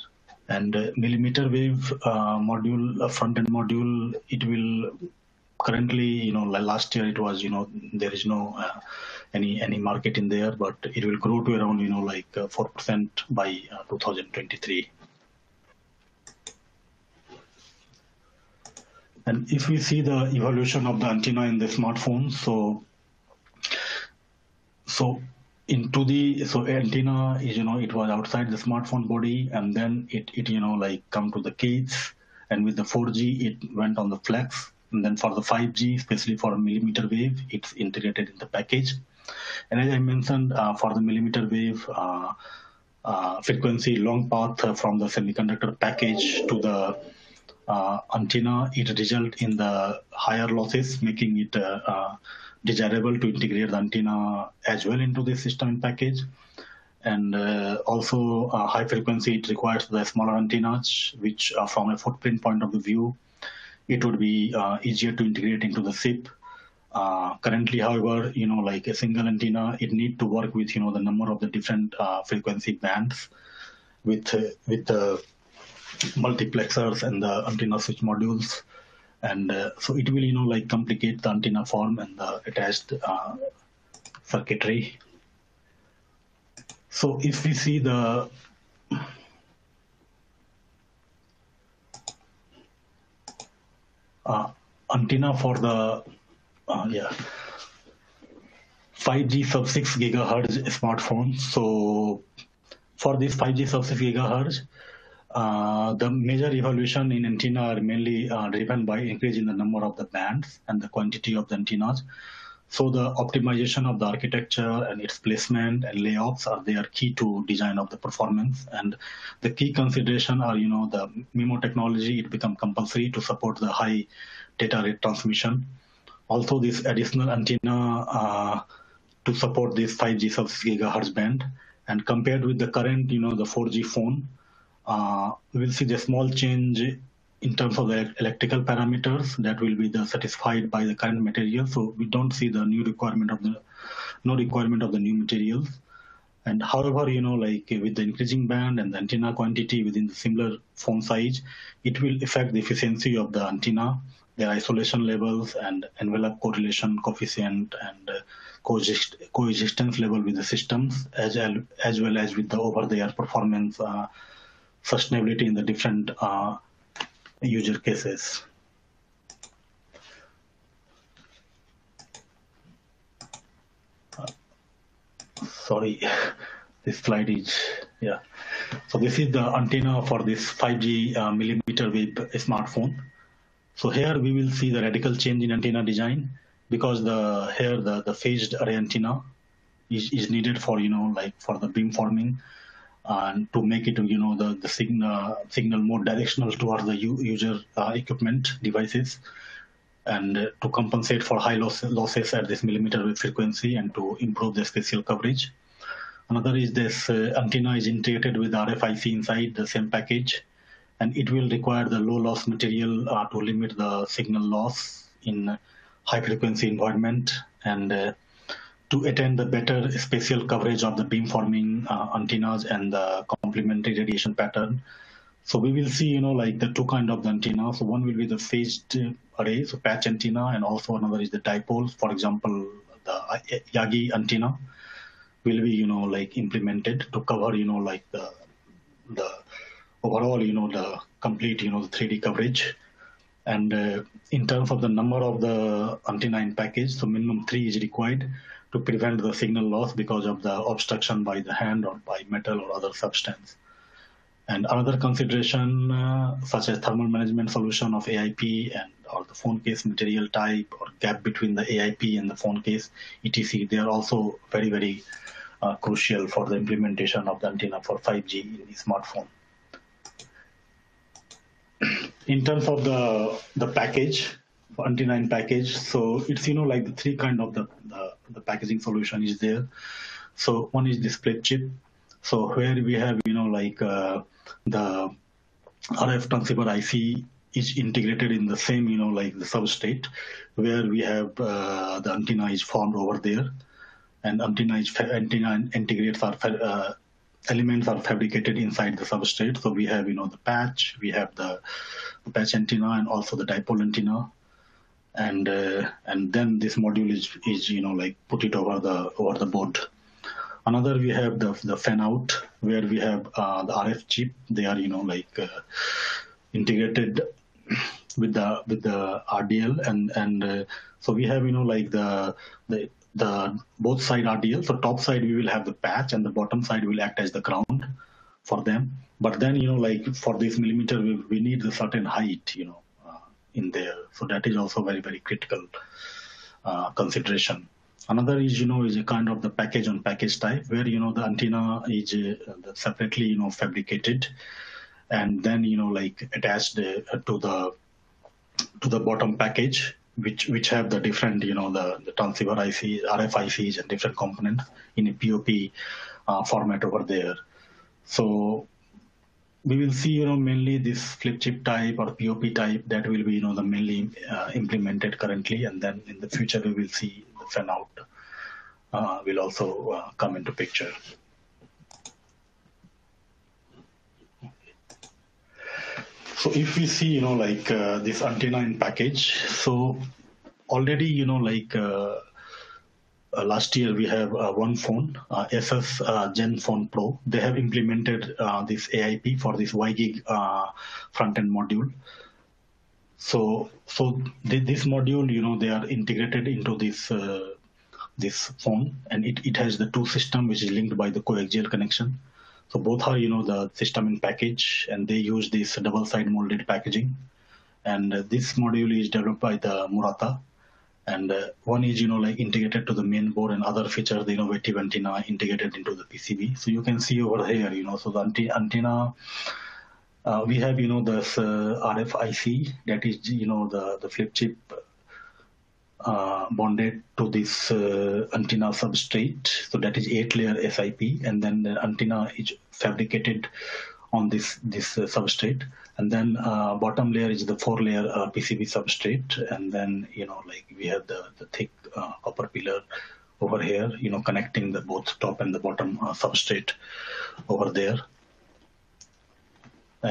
And uh, millimeter wave uh, module, uh, front-end module, it will currently, you know, last year it was, you know, there is no uh, any any market in there, but it will grow to around, you know, like four percent uh, by uh, two thousand twenty-three. And if we see the evolution of the antenna in the smartphone, so so into the so antenna is, you know, it was outside the smartphone body, and then it it you know, like come to the kids, and with the four G it went on the flex. And then for the five G, especially for millimeter wave, it's integrated in the package. And as I mentioned, uh, for the millimeter wave uh, uh, frequency, long path from the semiconductor package to the uh, antenna, it results in the higher losses, making it uh, uh, desirable to integrate the antenna as well into the system and package. And uh, also uh, high frequency, it requires the smaller antennas, which uh, from a footprint point of the view, it would be uh, easier to integrate into the S I P. Uh, currently, however, you know, like a single antenna, it need to work with, you know, the number of the different uh, frequency bands with, uh, with the multiplexers and the antenna switch modules. And uh, so it will, you know, like complicate the antenna form and the attached uh, circuitry. So if we see the Uh, antenna for the uh, yeah five G sub six gigahertz smartphone. So for this five G sub six gigahertz, uh, the major evolution in antenna are mainly uh, driven by increase in the number of the bands and the quantity of the antennas. So the optimization of the architecture and its placement and layouts are they are key to design of the performance. And the key consideration are, you know, the MIMO technology, it become compulsory to support the high data rate transmission. Also this additional antenna uh, to support this five G sub gigahertz band. And compared with the current, you know, the four G phone, uh, we'll see the small change in terms of the electrical parameters that will be the satisfied by the current material. So we don't see the new requirement of the, no requirement of the new materials. And however, you know, like with the increasing band and the antenna quantity within the similar phone size, it will affect the efficiency of the antenna, their isolation levels and envelope correlation coefficient and uh, coexist coexistence level with the systems, as, as well as with the over-the-air performance, uh, sustainability in the different uh, user cases. Uh, sorry, this slide is, yeah. So this is the antenna for this five G uh, millimeter wave smartphone. So here we will see the radical change in antenna design, because the here the, the phased array antenna is, is needed for, you know, like for the beam forming, and to make it, you know, the, the signal signal more directional towards the user uh, equipment devices, and uh, to compensate for high loss, losses at this millimeter wave frequency and to improve the spatial coverage. Another is this uh, antenna is integrated with R F I C inside the same package, and it will require the low loss material uh, to limit the signal loss in high frequency environment, and uh, to attain the better spatial coverage of the beamforming uh, antennas and the complementary radiation pattern. So we will see, you know, like the two kind of the antenna. So one will be the phased array, so patch antenna, and also another is the dipole. For example, the Yagi antenna will be, you know, like implemented to cover, you know, like the the overall, you know, the complete, you know, the three D coverage. And uh, in terms of the number of the antenna in package, so minimum three is required to prevent the signal loss because of the obstruction by the hand or by metal or other substance. And another consideration, uh, such as thermal management solution of A I P and or the phone case material type or gap between the A I P and the phone case, et cetera, they are also very, very uh, crucial for the implementation of the antenna for five G in the smartphone. In terms of the the package, antenna in package, so it's, you know, like the three kind of the, the, the packaging solution is there. So one is display chip. So where we have, you know, like uh, the R F transceiver I C is integrated in the same, you know, like the substrate where we have uh, the antenna is formed over there, and antenna is antenna integrates are uh, elements are fabricated inside the substrate. So we have, you know, the patch, we have the patch antenna, and also the dipole antenna, and uh, and then this module is is you know like put it over the over the board. Another, we have the the fan out, where we have uh, the R F chip. They are, you know, like uh, integrated with the with the R D L, and and uh, so we have, you know, like the the the both side R D L. So top side we will have the patch, and the bottom side will act as the ground for them. But then, you know, like for this millimeter, we, we need a certain height, you know, uh, in there. So that is also very, very critical uh, consideration. Another is, you know, is a kind of the package on package type, where, you know, the antenna is uh, separately, you know, fabricated, and then, you know, like attached uh, to the to the bottom package, which which have the different, you know, the, the transceiver I C, R F I Cs and different components in a P O P uh, format over there. So we will see, you know, mainly this flip chip type or P O P type that will be, you know, the mainly uh, implemented currently, and then in the future we will see the fan out uh, will also uh, come into picture. So if we see, you know, like uh, this antenna in package, so already, you know, like uh, uh, last year we have uh, one phone, uh, S S uh, Gen Phone Pro. They have implemented uh, this A I P for this Y gig uh, front-end module. So so they, this module, you know, they are integrated into this uh, this phone, and it, it has the two system which is linked by the coaxial connection. So both are, you know, the system in package, and they use this double-side molded packaging. And uh, this module is developed by the Murata. And uh, one is, you know, like integrated to the main board, and other feature, the innovative antenna integrated into the P C B. So you can see over here, you know, so the antenna, uh, we have, you know, this uh, R F I C that is, you know, the, the flip chip Uh, bonded to this uh, antenna substrate. So that is eight layer S I P, and then the antenna is fabricated on this this uh, substrate, and then uh, bottom layer is the four layer uh, P C B substrate, and then, you know, like we have the, the thick uh, copper pillar over here, you know, connecting the both top and the bottom uh, substrate over there.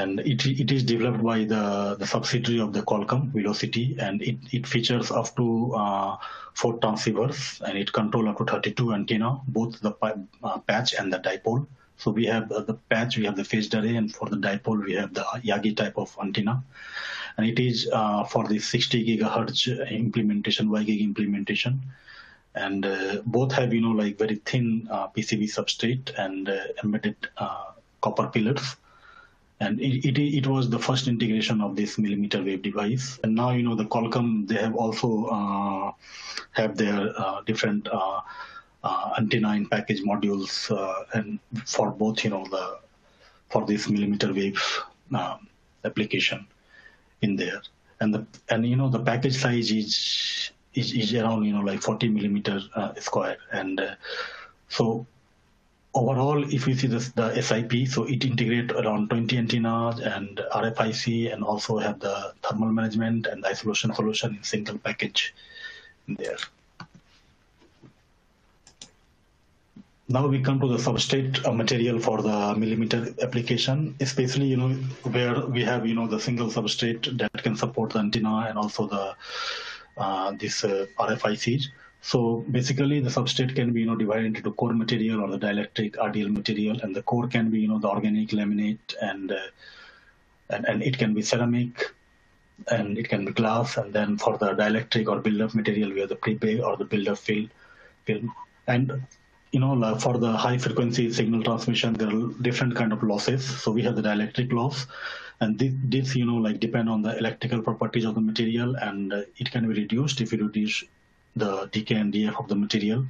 And it, it is developed by the, the subsidiary of the Qualcomm, Velocity, and it, it features up to uh, four transceivers, and it controls up to thirty-two antenna, both the uh, patch and the dipole. So we have uh, the patch, we have the phased array, and for the dipole, we have the Yagi type of antenna. And it is uh, for the sixty gigahertz implementation, Y gig implementation. And uh, both have, you know, like very thin uh, P C B substrate and uh, embedded uh, copper pillars. And it, it, it was the first integration of this millimeter wave device. And now, you know, the Qualcomm, they have also uh, have their uh, different uh, uh, antenna in package modules, uh, and for both, you know, the for this millimeter wave um, application in there. And the and you know the package size is is, is around, you know, like forty millimeter uh, square. And uh, so. Overall, if we see this, the S I P, so it integrates around twenty antennas and R F I C, and also have the thermal management and isolation solution in single package in there. Now we come to the substrate uh, material for the millimeter application, especially, you know, where we have, you know, the single substrate that can support the antenna and also the uh, this uh, R F I Cs. So basically, the substrate can be, you know, divided into core material or the dielectric R D L material, and the core can be, you know, the organic laminate, and uh, and, and it can be ceramic, and it can be glass, and then for the dielectric or build-up material, we have the pre-bake or the build-up film. And you know, for the high-frequency signal transmission, there are different kind of losses. So we have the dielectric loss, and this, this you know, like depend on the electrical properties of the material, and it can be reduced if you reduce the decay and D F of the material.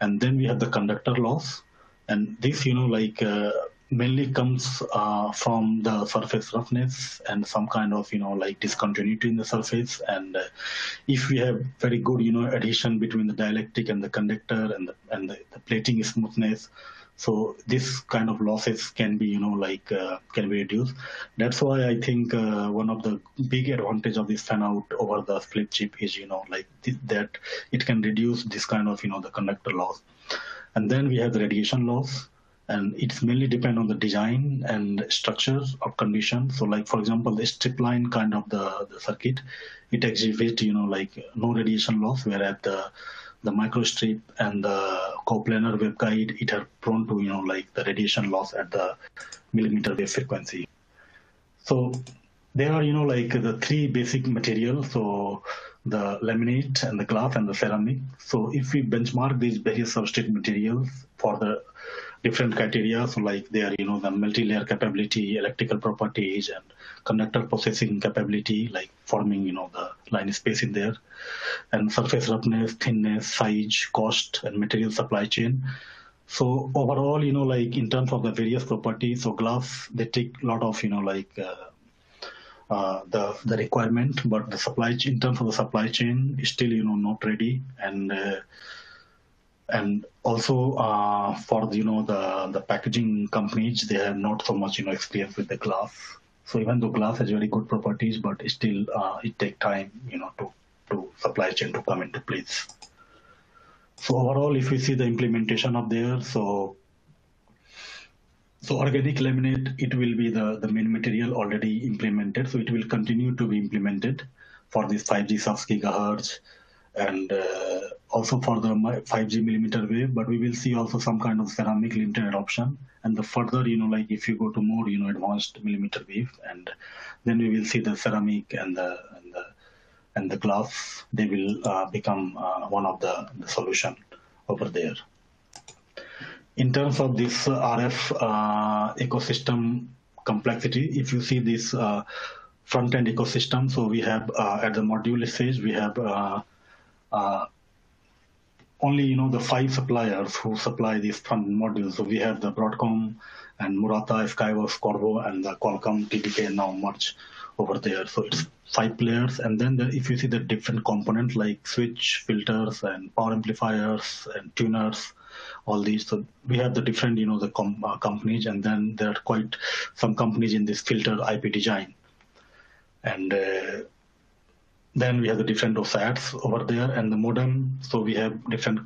And then we have the conductor loss, and this, you know, like uh, mainly comes uh, from the surface roughness and some kind of, you know, like discontinuity in the surface. And uh, if we have very good, you know, adhesion between the dielectric and the conductor and the, and the, the plating smoothness, so this kind of losses can be, you know, like uh, can be reduced. That's why I think uh, one of the big advantage of this fan out over the split chip is, you know, like th that it can reduce this kind of, you know, the conductor loss. And then we have the radiation loss, and it's mainly depend on the design and structures of condition. So like, for example, the strip line kind of the, the circuit, it exhibits, you know, like no radiation loss, whereas the the microstrip and the coplanar waveguide, it are prone to, you know, like the radiation loss at the millimeter wave frequency. So there are, you know, like the three basic materials, so the laminate and the glass and the ceramic. So if we benchmark these various substrate materials for the different criteria, so like they are, you know, the multi-layer capability, electrical properties, and conductor processing capability, like forming, you know, the line space in there, and surface roughness, thinness, size, cost, and material supply chain. So overall, you know, like in terms of the various properties, so glass, they take a lot of, you know, like uh, Uh, the the requirement, but the supply chain, in terms of the supply chain, is still, you know, not ready, and uh, and also uh, for the, you know, the the packaging companies, they have not so much, you know, experience with the glass. So even though glass has very good properties, but it still uh, it take time, you know, to to supply chain to come into place. So overall, if we see the implementation of there, so. So organic laminate, it will be the, the main material already implemented. So it will continue to be implemented for this five G sub-gigahertz and uh, also for the five G millimeter wave. But we will see also some kind of ceramic limited adoption. And the further, you know, like if you go to more, you know, advanced millimeter wave, and then we will see the ceramic and the and the, and the glass, they will uh, become uh, one of the, the solution over there. In terms of this R F uh, ecosystem complexity, if you see this uh, front-end ecosystem, so we have uh, at the module stage, we have uh, uh, only, you know, the five suppliers who supply these front modules. So we have the Broadcom and Murata, Skyworks, Qorvo, and the Qualcomm T D K now merged over there. So it's five players. And then the, if you see the different components like switch, filters, and power amplifiers, and tuners, all these, so we have the different, you know, the com uh, companies, and then there are quite some companies in this filter I P design, and uh, then we have the different OSATs over there, and the modem. So we have different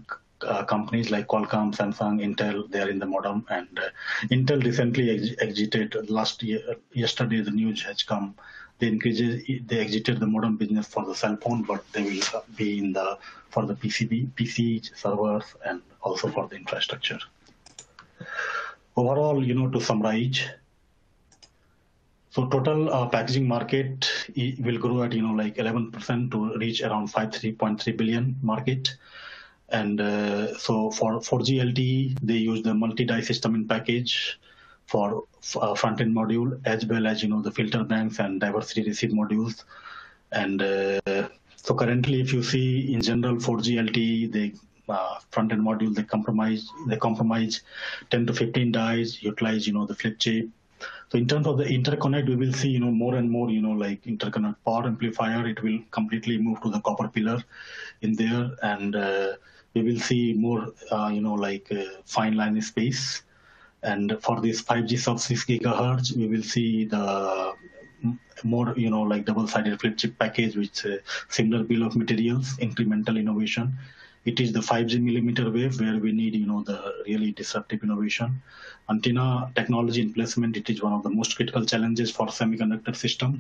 uh, companies like Qualcomm, Samsung, Intel. They are in the modem, and uh, Intel recently ex exited last year. Yesterday, the news has come. They increases they exited the modem business for the cell phone, but they will be in the for the P C B, P C servers, and also for the infrastructure. Overall, you know, to summarize, so total uh, packaging market will grow at, you know, like eleven percent to reach around fifty-three point three billion market. And uh, so for four G L T E, they use the multi-die system in package for uh, front-end module, as well as, you know, the filter banks and diversity receive modules. And uh, so currently, if you see in general, four G L T E, they Uh, front-end module, they compromise they compromise ten to fifteen dies, utilize, you know, the flip chip. So in terms of the interconnect, we will see, you know, more and more, you know, like interconnect. Power amplifier, it will completely move to the copper pillar in there, and uh, we will see more uh, you know, like uh, fine line space. And for this five G sub six gigahertz, we will see the more, you know, like double-sided flip chip package with uh, similar bill of materials. Incremental innovation, it is the five G millimeter wave where we need, you know, the really disruptive innovation. Antenna technology and placement, it is one of the most critical challenges for semiconductor system.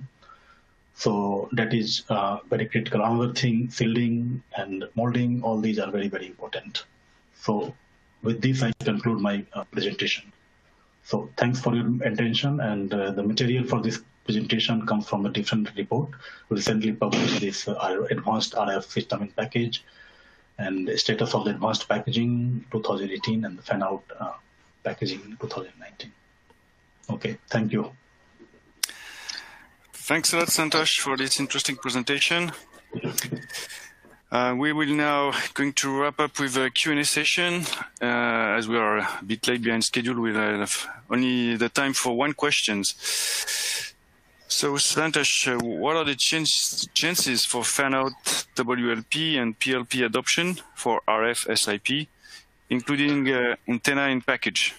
So that is uh, very critical. Another thing, shielding and molding, all these are very, very important. So with this, I conclude my uh, presentation. So thanks for your attention, and uh, the material for this presentation comes from a different report. We recently published this uh, Advanced R F System Package and Status of the Advanced Packaging twenty eighteen and the Fan-Out uh, Packaging twenty nineteen. Okay, thank you. Thanks a lot, Santosh, for this interesting presentation. Uh, we will now going to wrap up with a Q and A session, uh, as we are a bit late behind schedule. We have only the time for one question. So, Santosh, uh, what are the chance, chances for fan-out W L P and P L P adoption for R F S I P, including uh, antenna in package?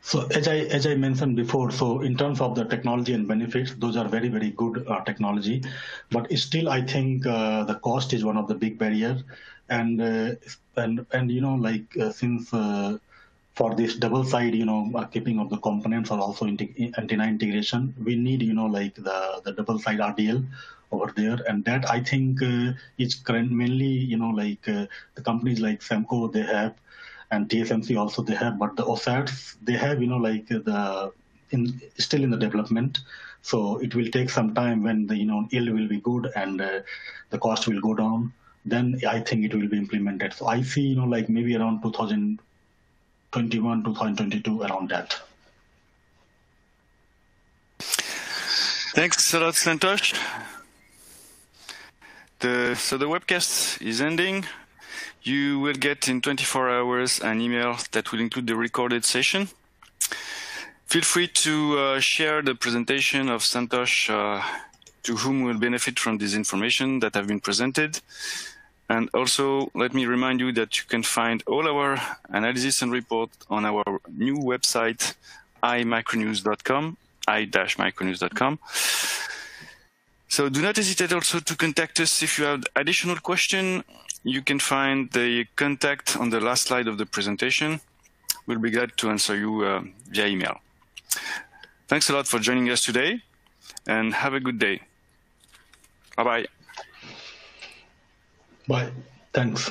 So as I, as I mentioned before, so in terms of the technology and benefits, those are very, very good uh, technology. But still, I think uh, the cost is one of the big barriers. And, uh, and, and you know, like uh, since uh, for this double side, you know, uh, keeping of the components or also antenna integration, we need, you know, like the, the double side R D L over there. And that, I think, uh, is current mainly, you know, like uh, the companies like SEMCO, they have, and T S M C also they have, but the OSATS, they have, you know, like the, in, still in the development. So it will take some time when the, you know, yield will be good and uh, the cost will go down. Then I think it will be implemented. So I see, you know, like maybe around two thousand twenty-one, two thousand twenty-two, around that. Thanks a lot, Santosh. The, so the webcast is ending. You will get in twenty-four hours an email that will include the recorded session. Feel free to uh, share the presentation of Santosh uh, to whom will benefit from this information that have been presented. And also, let me remind you that you can find all our analysis and report on our new website, i micronews dot com, i micronews dot com. So do not hesitate also to contact us if you have additional questions. You can find the contact on the last slide of the presentation. We'll be glad to answer you uh, via email. Thanks a lot for joining us today, and have a good day. Bye-bye. Bye. Thanks.